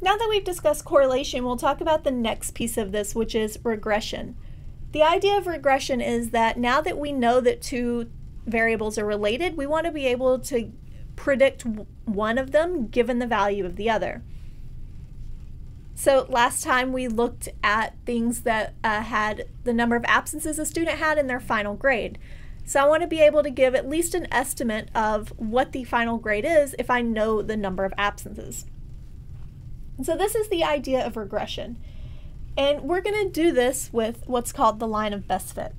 Now that we've discussed correlation, we'll talk about the next piece of this, which is regression. The idea of regression is that now that we know that two variables are related, we want to be able to predict one of them given the value of the other. So last time we looked at things that had the number of absences a student had in their final grade. So I want to be able to give at least an estimate of what the final grade is if I know the number of absences. And so this is the idea of regression. And we're going to do this with what's called the line of best fit.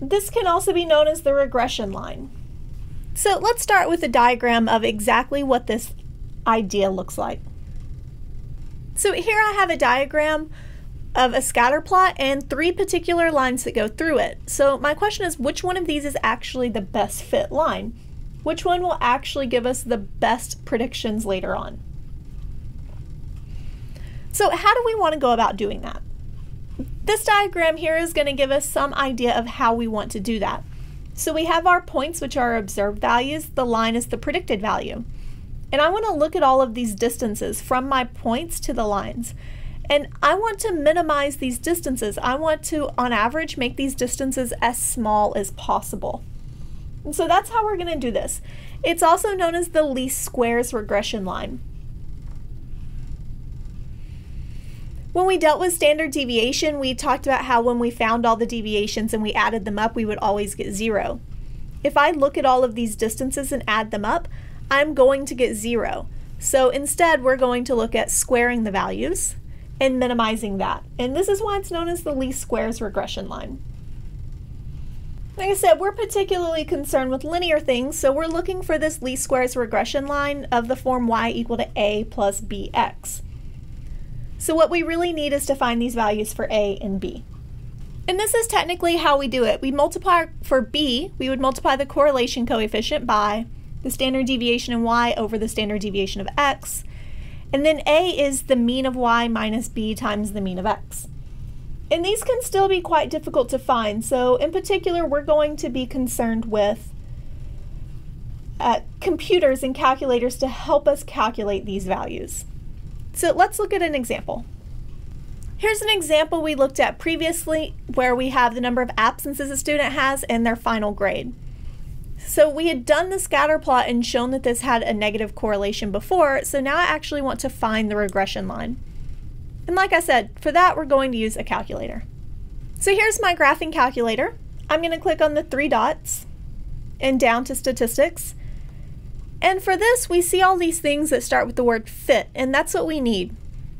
This can also be known as the regression line. So let's start with a diagram of exactly what this idea looks like. So here I have a diagram of a scatter plot and three particular lines that go through it. So my question is, which one of these is actually the best fit line? Which one will actually give us the best predictions later on? So how do we want to go about doing that? This diagram here is going to give us some idea of how we want to do that. So we have our points, which are observed values. The line is the predicted value. And I want to look at all of these distances from my points to the lines. And I want to minimize these distances. I want to, on average, make these distances as small as possible. And so that's how we're going to do this. It's also known as the least squares regression line. When we dealt with standard deviation, we talked about how when we found all the deviations and we added them up, we would always get zero. If I look at all of these distances and add them up, I'm going to get zero. So instead, we're going to look at squaring the values and minimizing that. And this is why it's known as the least squares regression line. Like I said, we're particularly concerned with linear things, so we're looking for this least squares regression line of the form y = a + bx. So what we really need is to find these values for a and b. And this is technically how we do it. We multiply for b, we would multiply the correlation coefficient by the standard deviation in y over the standard deviation of x. And then a is the mean of y minus b times the mean of x. And these can still be quite difficult to find. So in particular, we're going to be concerned with computers and calculators to help us calculate these values. So let's look at an example. Here's an example we looked at previously where we have the number of absences a student has and their final grade. So we had done the scatter plot and shown that this had a negative correlation before, so now I actually want to find the regression line. And like I said, for that we're going to use a calculator. So here's my graphing calculator. I'm going to click on the three dots and down to statistics. And for this, we see all these things that start with the word fit, and that's what we need.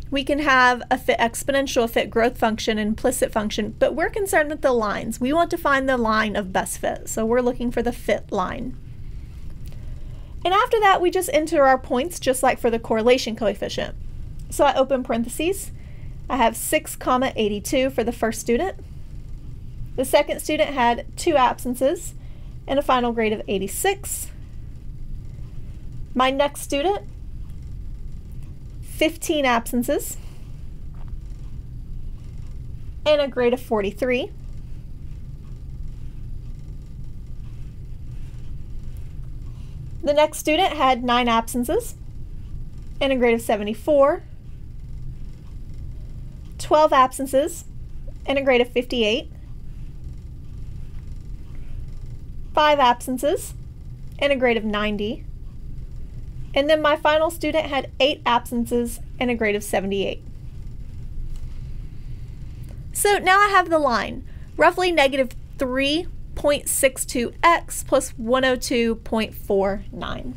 We can have a fit exponential, a fit growth function, an implicit function, but we're concerned with the lines. We want to find the line of best fit, so we're looking for the fit line. And after that, we just enter our points, just like for the correlation coefficient. So I open parentheses. I have 6, 82 for the first student. The second student had 2 absences and a final grade of 86. My next student, 15 absences and a grade of 43. The next student had 9 absences and a grade of 74, 12 absences and a grade of 58, 5 absences and a grade of 90. And then my final student had 8 absences and a grade of 78. So now I have the line, roughly negative 3.62x plus 102.49.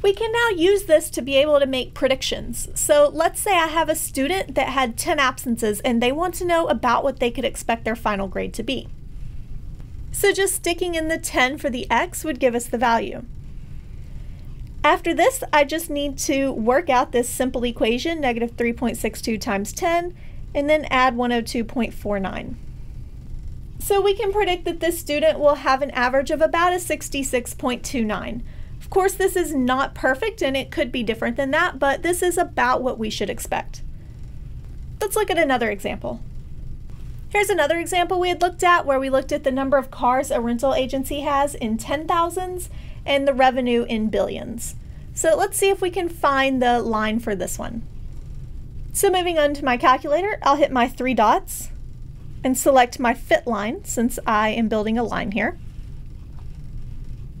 We can now use this to be able to make predictions. So let's say I have a student that had 10 absences and they want to know about what they could expect their final grade to be. So just sticking in the 10 for the x would give us the value. After this, I just need to work out this simple equation, negative 3.62 times 10, and then add 102.49. So we can predict that this student will have an average of about a 66.29. Of course, this is not perfect and it could be different than that, but this is about what we should expect. Let's look at another example. Here's another example we had looked at where we looked at the number of cars a rental agency has in 10,000s and the revenue in billions. So let's see if we can find the line for this one. So moving on to my calculator, I'll hit my three dots and select my fit line since I am building a line here.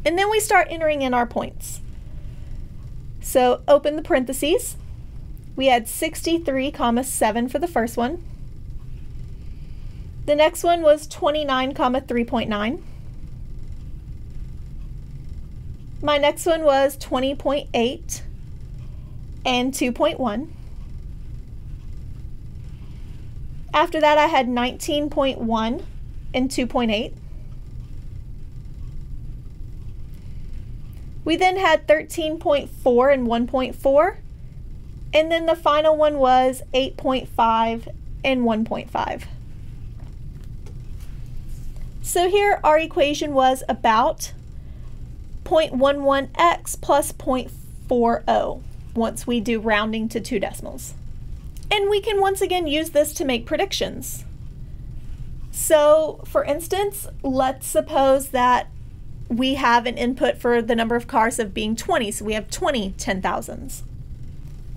And then we start entering in our points. So open the parentheses. We had 63,7 for the first one. The next one was 29,3.9. My next one was 20.8 and 2.1. After that, I had 19.1 and 2.8. We then had 13.4 and 1.4. And then the final one was 8.5 and 1.5. So here our equation was about 0.11x plus 0.40 once we do rounding to two decimals. And we can once again use this to make predictions. So for instance, let's suppose that we have an input for the number of cars of being 20, so we have 20 10,000s.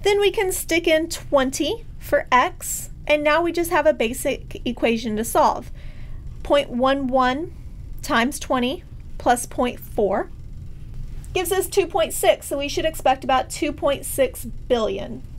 Then we can stick in 20 for x, and now we just have a basic equation to solve. 0.11 times 20 plus 0.4 gives us 2.6, so we should expect about 2.6 billion.